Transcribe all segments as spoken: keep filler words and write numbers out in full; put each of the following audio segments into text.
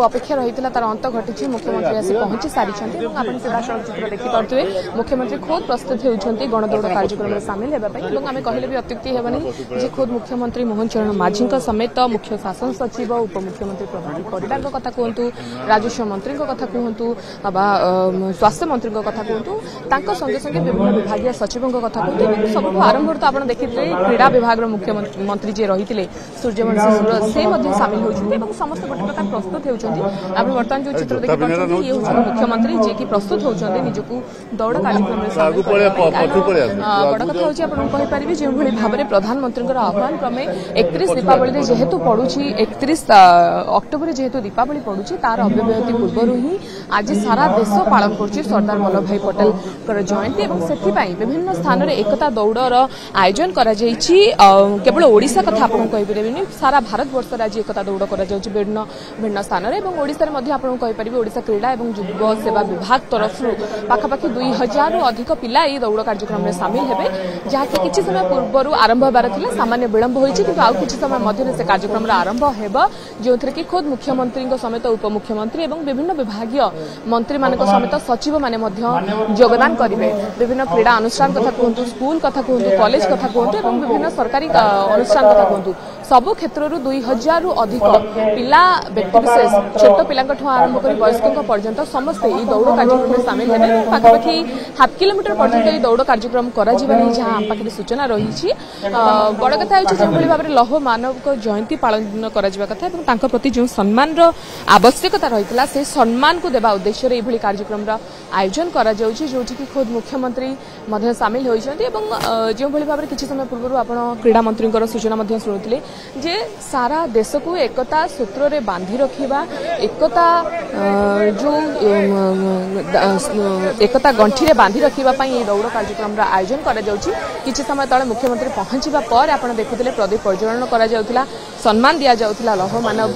अपेक्षा रही तार अंत घटी मुख्यमंत्री आसी पहुंची सारी चलचित्र देखिपे मुख्यमंत्री खुद प्रस्तुत होती गणदौड़ कार्यक्रम में सामिल होगा आम कहले भी अत्युक्ति हेबनी खुद मुख्यमंत्री मोहन चरण माझी समेत मुख्य शासन सचिव उप मुख्यमंत्री प्रभात परिडा कथा कहतु राजस्व मंत्री कथा कहतु स्वास्थ्य मंत्री कथा कहतु संगे संगे विभिन्न विभाग सचिव कथा कहतु सबुठ आरंभ तो आज देखिए क्रीड़ा विभाग मुख्यमंत्री मंत्री जी रही है सूर्यवंशी से सामिल होती समस्त गोटे प्रकार प्रस्तुत हो वर्तमान जो चित्र देखिए मुख्यमंत्री जी की प्रस्तुत होती निजक दौड़ कार्यक्रम बड़ कथा होपारे जो भाव में प्रधानमंत्री आह्वान क्रमे एकतीस दीपावली जेहेतु पड़ुची एकतीस अक्टोबर जेहेतु दीपावली पड़ुची तार अव्यवहति पूर्व ही आज सारा देश पालन कर सरदार वल्लभ भाई पटेल जयंती और से विभिन्न स्थान में एकता दौड़र आयोजन केवल ओडिशा कथा आपने सारा भारतवर्ष आज एकता दौड़ कर विभिन्न विभिन्न स्थान ओडिशा क्रीड़ा और युव सेवा विभाग तरफ पाखापाखि दुई हजार अधिक पिला यह दौड़ कार्यक्रम में सामिल होते जहाँकि किसी समय पूर्व आरंभ होबार सामान्य विलंब होती कि आउ किसी समय मध्य कार्यक्रम आरंभ हो जो कि खुद मुख्यमंत्री समेत उपमुख्यमंत्री और विभिन्न विभागीय मंत्री मान समेत सचिव मैंने योगदान करेंगे विभिन्न क्रीड़ा अनुष्ठान कथा कहतु स्कूल कथा कहतु कॉलेज कथा कहतु और विभिन्न सरकारी अनुष्ठान कथा कहतु सबु क्षेत्र दुई हजार अधिक पिला व्यक्तिविशेष छोट पिलांकठू आरंभ कर वयस्क पर्यंत समस्ते यह दौड़ कार्यक्रम में सामिल होते हैं पाखापाखि हाफ किलोमीटर पर्यंत यह दौड़ कार्यक्रम कर सूचना रही बड़ कथा जो भाव में लौह मानव जयंती पालन कथा प्रति जो सम्मान आवश्यकता रही से सम्मान को देवा उद्देश्य यह कार्यक्रम आयोजन कर खुद मुख्यमंत्री सामिल होती जो भाव में किसी समय पूर्व आप क्रीड़ा मंत्री सूचना शुणुते जे सारा देश को एकता सूत्र में बांधि रखा एकता जो एकता गंठी में बांधि रखा दौड़ कार्यक्रम आयोजन करा किसी समय तले मुख्यमंत्री पहुंचा पर आप देखुते प्रदीप प्रज्वलन करा सम्मान दिया जाउथिला लौह मानव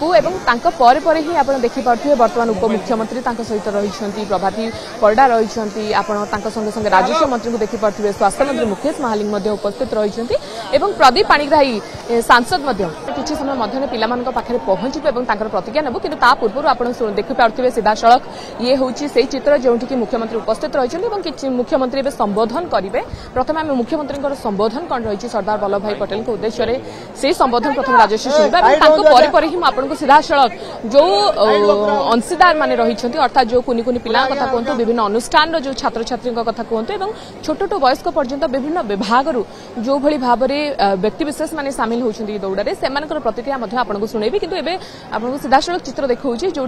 को एवं तांका परे परे ही आप देखिपे बर्तमान उपमुख्यमंत्री सहित रही प्रभाती परिडा रही संगे संगे राजस्व मंत्री को देखिपे स्वास्थ्य मंत्री मुकेश महाली उपस्थित रही प्रदीप पाणिग्राही सांसद किसी समय मध्य पाखे पहुंचे प्रतिज्ञा नेबू कि पूर्व आप देखिपे सीधासख ये हूँ से चित्र जो मुख्यमंत्री उपस्थित रही मुख्यमंत्री ए संबोधन करेंगे प्रथम आम मुख्यमंत्री संबोधन कौन रही सरदार वल्लभ भाई पटेल के उद्देश्य से संबोधन प्रथम राजस्व शुणा परे परे ही आपको सीधासख जो अंशीदार माने रही अर्थात जो कुनि कुनि पिला कथा कहतु विभिन्न अनुष्ठान जो छात्र छात्री कथा कहतु और छोट टू वयस्क पर्यंत विभिन्न विभाग जो भली भाव में व्यक्तिविशेष माने सामिल होती दौड़े से प्रतिक्रिया शुणेबी किंतु एबे आपको सीधासख चित्र देखा जो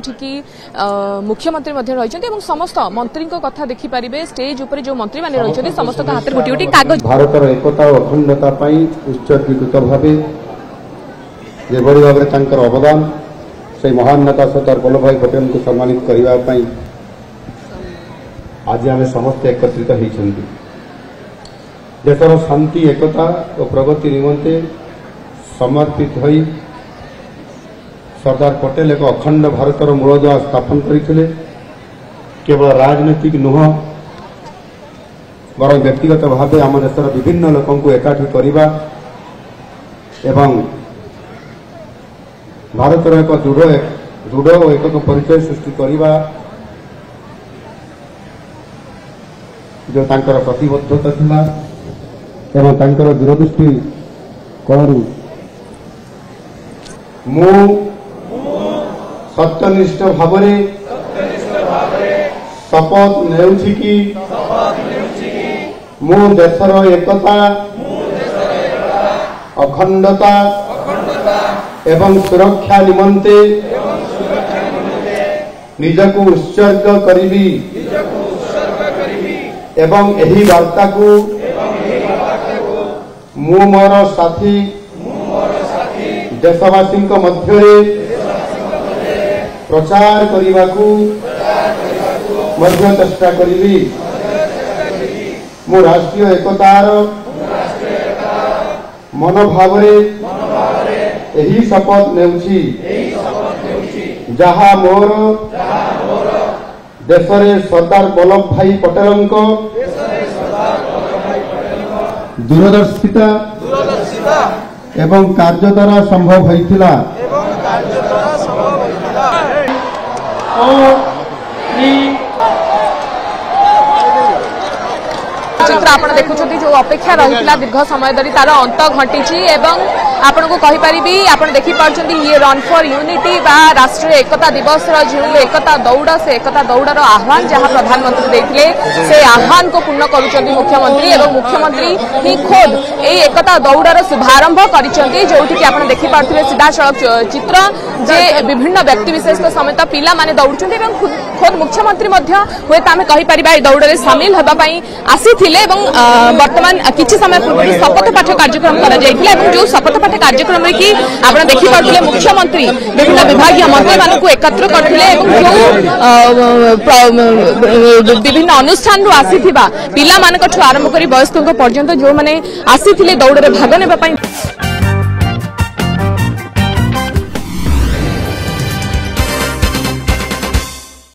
मुख्यमंत्री रही समस्त मंत्री कथा देखिपारे स्टेज उपर जो मंत्री माने रही समस्त हाथ में गोटे गोटे कागज भारत एकता और अखंडता उत्सर्गीकृत भाव जेभली भाव में अवदान से महान नेता सरदार वल्लभ भाई पटेल को सम्मानित करने आज आम समस्त एकत्रित होती देशर शांति एकता और प्रगति निमंते समर्पित हो सरदार पटेल एक अखंड भारतर मूलद्वार स्थापन करते केवल राजनीतिक नुह बर व्यक्तिगत भाव आम देशर विभिन्न लोक एकाठी करने एवं भारतर एक दृढ़ दृढ़ और एकक परिचय सृष्टि करने जो तांकर प्रतिबद्धता थिला एवं तांकर दूरदृष्टि करू मु सत्यनिष्ठ भाव में शपथ नेउछि कि मु देशर एकता अखंडता एवं सुरक्षा निमंते निजको उत्सर्ग करी एवं यही वार्ता को मु मोर साथी देशवासी मध्य प्रचार करने को मध्य चेष्टा करी मु राष्ट्रीय एकतार मनोभाव यही शपथ नेउछि जहा मोर देशर सरदार वल्लभ भाई पटेल को दूरदर्शिता एवं कार्य द्वारा संभव होता। चित्र आप देखुं जो अपेक्षा रही दीर्घ समय धरी तार अंत घटी एवं आपण को कहीपरि आप देखिपुं ये रन फॉर यूनिटी बा राष्ट्रीय एकता दिवस जो एकता दौड़ से एकता दौड़ आह्वान जहां प्रधानमंत्री देते से आह्वान को पूर्ण कर मुख्यमंत्री और मुख्यमंत्री ही खुद ये एकता दौड़ शुभारंभ कर जोटि आप देखिपे सीधासल चित्र जे विभिन्न व्यक्तिविशेष समेत पिला माने दौड़ुछन्ते खुद मुख्यमंत्री हुए आम कहीपर दौड़ में सामिल होगापी आसी बर्तमान किसी समय पूर्व शपथपाठ कार्यक्रम कर जो शपथपाठ कार्यक्रम की आप देखिपे मुख्यमंत्री विभिन्न विभाग मंत्री मानक एकत्र करते जो विभिन्न अनुष्ठान आसी पिला मानक आरंभ कर वयस्कों पर्यंत जो आसी दौड़ में भाग ने।